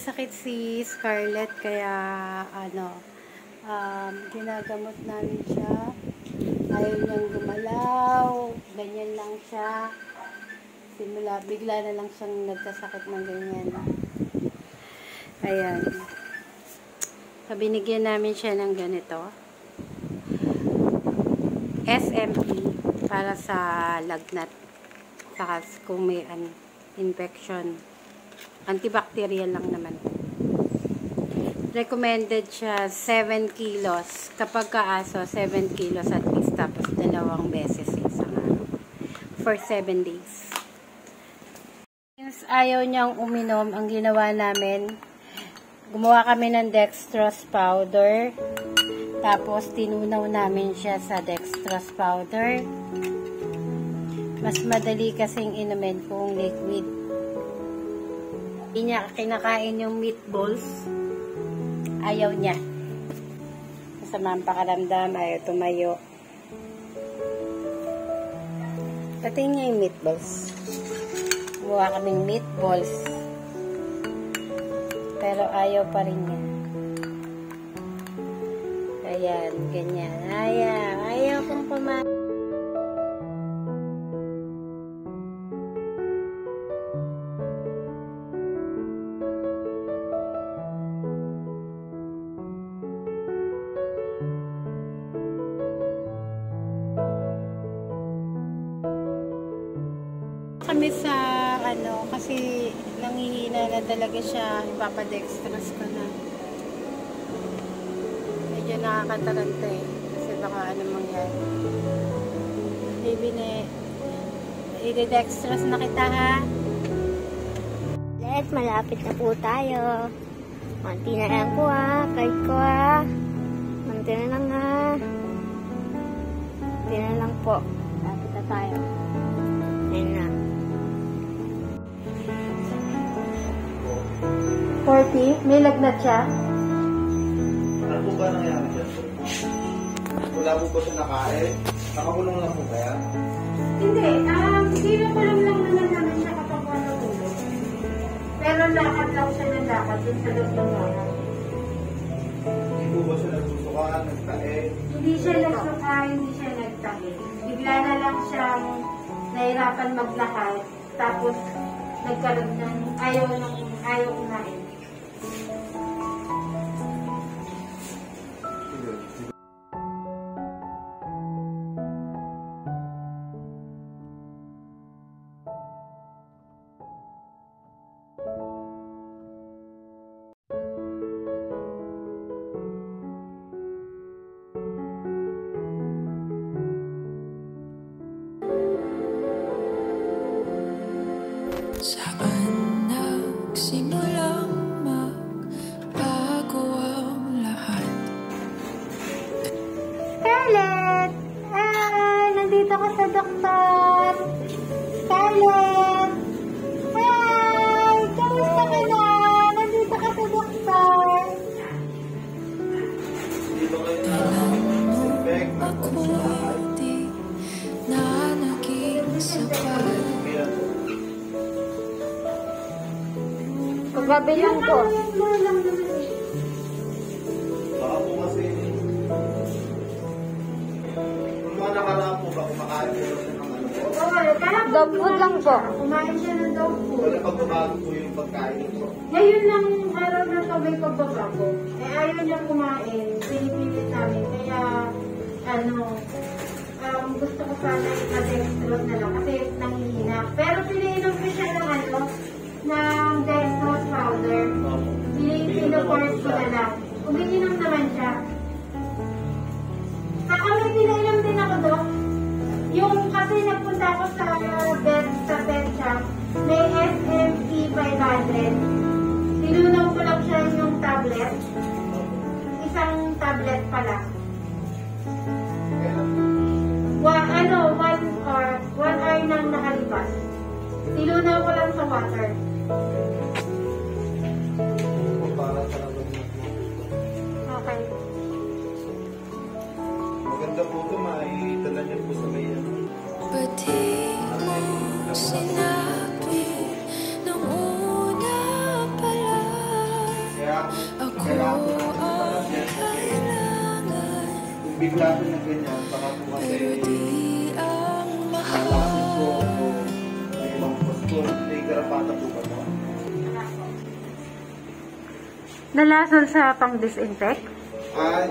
may sakit si Scarlett, kaya ginagamot namin siya. Ayaw niyang gumalaw, ganyan lang siya. Bigla na lang siyang nagkasakit ng ganyan. Ayan. So, binigyan namin siya ng ganito. SMP para sa lagnat. Saka kung may infection. Antibacterial lang naman. Recommended siya 7 kilos. Kapag kaaso, 7 kilos at least. Tapos dalawang beses isang araw. For 7 days. Since ayaw niyang uminom, ang ginawa namin, gumawa kami ng dextrose powder. Tapos tinunaw namin siya sa dextrose powder. Mas madali kasing inumin kung liquid. Hindi niya kinakain yung meatballs. Ayaw niya. Masama ang pakaramdam. Ayaw tumayo. Patingin niya yung meatballs. Buha kaming meatballs. Pero ayaw pa rin niya. Ayan, ganyan. Ayaw. Ayaw kong kumain. Kami sa kasi nangihina na talaga siya, ipapadextrose ko na. Medyo nakakataranta eh, kasi baka anong mangyari. Baby, i-dextrose na kita, ha? Let, malapit na po tayo. Manti na lang po, ha? Kahit ko, ha? Manti na lang, ha? Manti na lang po. Malapit na tayo. Ayun na. 40? May lagnat siya? Ano po ba nangyari siya? Wala po ba siya nakain? Nakakulong lang po kaya? Hindi. Sinakulong lang naman namin siya kapag wala tulog. Pero lakad lang siya ng lakad dun sa loob ng wala. Hindi po ba siya nagsusukan, nagtae? Hindi siya nagsukan, hindi siya nagtae. Bigla na lang siyang nahirapan maglakad. Tapos nagkaroon ng ayaw kumain. Saan nagsimulang magbago ang lahat? Scarlett! Hi! Nandito ka sa doktor! Scarlett! Hi! Kamusta ka na? Nandito ka sa doktor! Alam mo ako ay di na naging sapat. Pagbabilang ko. Baka po kasi kung mga nakaraan po ba kumakain po siya ng ano po? Dog food lang po. Kumain siya ng dog food. Wala pagbabago po yung pagkain po. Ngayon lang araw na sabay pagbabago. Eh ayaw niya kumain. Pinipilit namin. Kaya gusto ko sana ipadextrose na lang kasi nanghihina. Pero pinainom ko siya ng ng dextrose powder. Pinaports ko na lang. Umiinom naman siya. Kami pinainom din ako doon. Yung kasi nagpunta ako sa pet shop, may SM Citizen. Nilunaw ko lang siya yung tablet. Isang tablet pala. One hour nang nakalipas. Nilunaw ko lang sa water. Okay. Maganda po ito, maitala niyo po sa maya. Pati mo sinabi nung una pala. Ibig natin ng ganyan para kung kasi nalaman ko o may mga postor, may garapata po ba naman? Nalason sa pang-disinfect?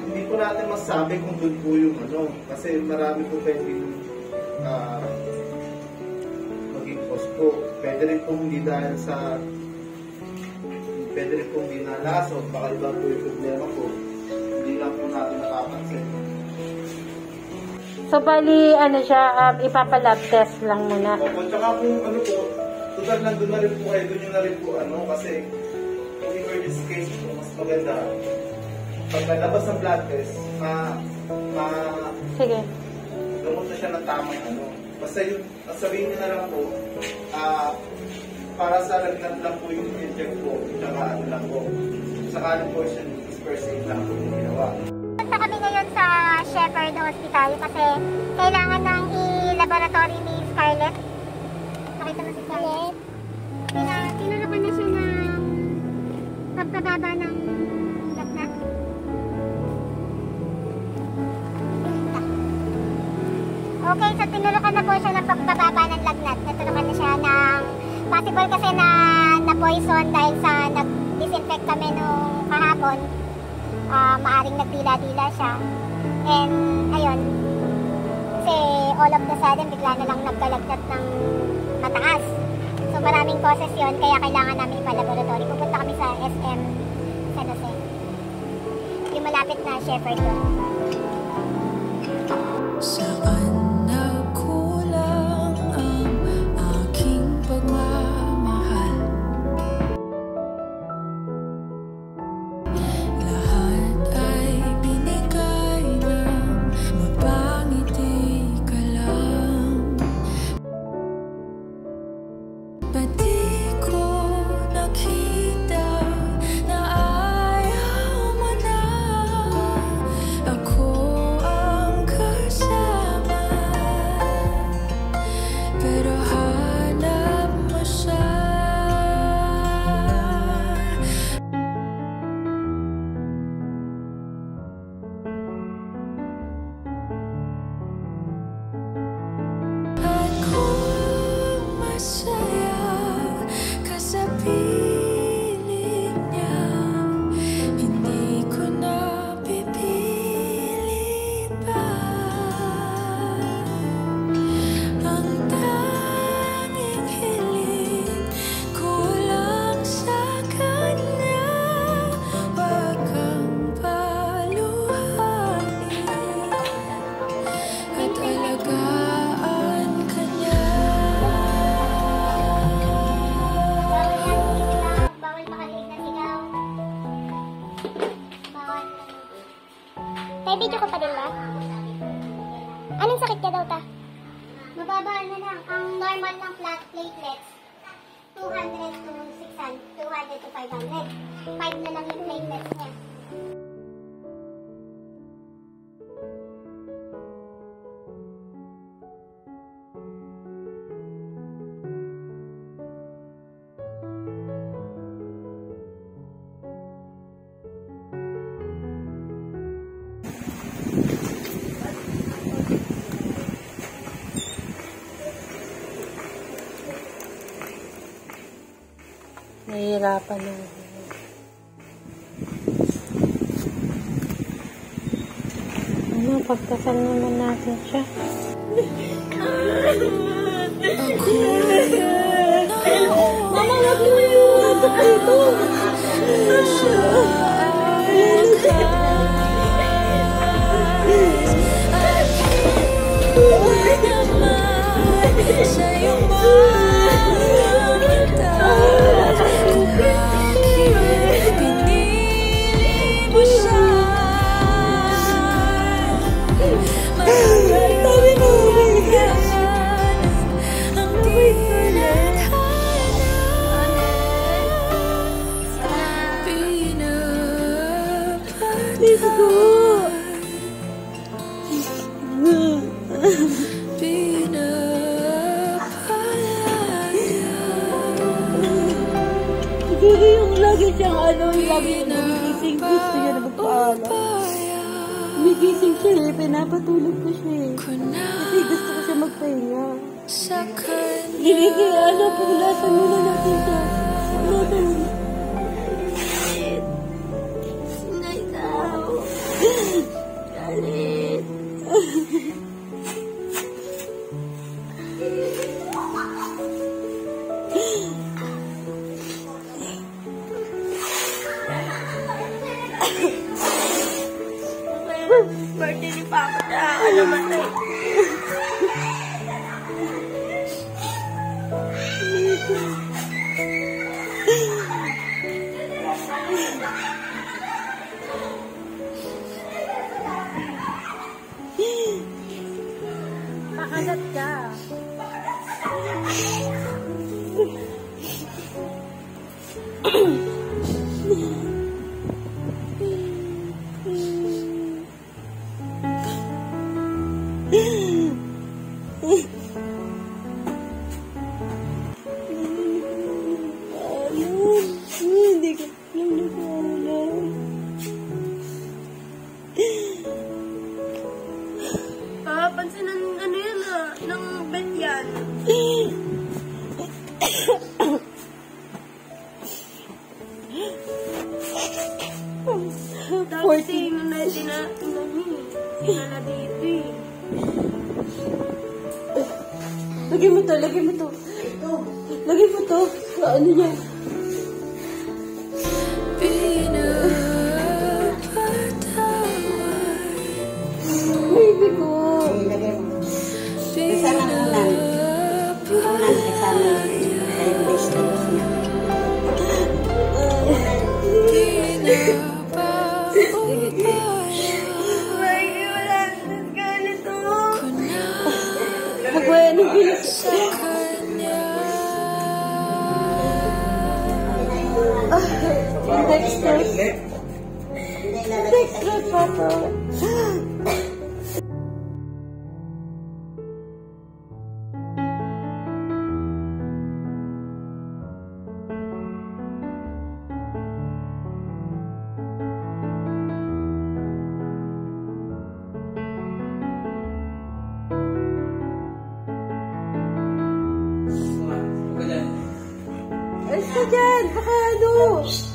Hindi po natin masabi kung doon po yung ano. Kasi marami po pwedeng maging posto. Pwede rin po hindi dahil sa pwede rin po hindi nalason. Baka iba po yung problema po. Hindi lang po natin nakapansin. So, bali, ano siya, ipapalab test lang muna. Opo, tsaka kung ano po, tutal nandun na rin po kayo, doon nyo na rin po, ano, kasi, kung emergency case po, mas maganda, pag nalabas ang blood test, sige. Gamot na siya ng tamang, ano. Basta yun, sabihin nyo na lang po, para sa lagnat lang po yung inject po, tsaka ano lang po, sakali po siya, disperse lang po yung ginawa. Sa Shepherd Hospital kasi kailangan nang i-laboratory ni Scarlett. Nakita mo si Scarlett? Tinulukan na siya ng pagkababa ng lagnat. Okay, so tinulukan na po siya ng pagkababa ng lagnat. Tinulukan na siya ng possible kasi na poison dahil sa nag-disinfect kami nung kahapon. Maaring nagdila-dila siya. And, ayun, kasi all of the sudden, bigla na lang nagkalagnat ng mataas. So, maraming causes yun, kaya kailangan namin ipa-laboratory. Pupunta kami sa SM Citizen. Yung malapit na Shepherd doon. Saan nagkulang ang aking pagmamahal? Video ko pa din ba? Anong sakit ka daw ta? Mababa na lang. Ang normal ng flat platelets, 200 to 600, 200 to 500. 5 na lang yung platelets niya. Nahihirapan na. Ano, pagtasan naman natin siya. Mama, wag mo yun! Ito! Sa'yo magdadal kung bakit pinili mo siya. Magkakaroon mo ang tinathanap pinapatay. Yung lagi siyang ano, ilabi na nagigising. Gusto niya na magpaalam. Nagigising siya eh, pinapatulog ko siya eh. Kasi gusto ko siya magpahinga. Giniging ano, paglasan mo na natin siya. Birthday ni Papa na alamatay. Pakalat ka. Pansin ng ano yan ah, ng bet yan. Tapos sinunay na dito eh. Lagay mo to. Lagay mo to. Ano yan? Baby ko. Next step, Papa. Basta dyan! Baka ano!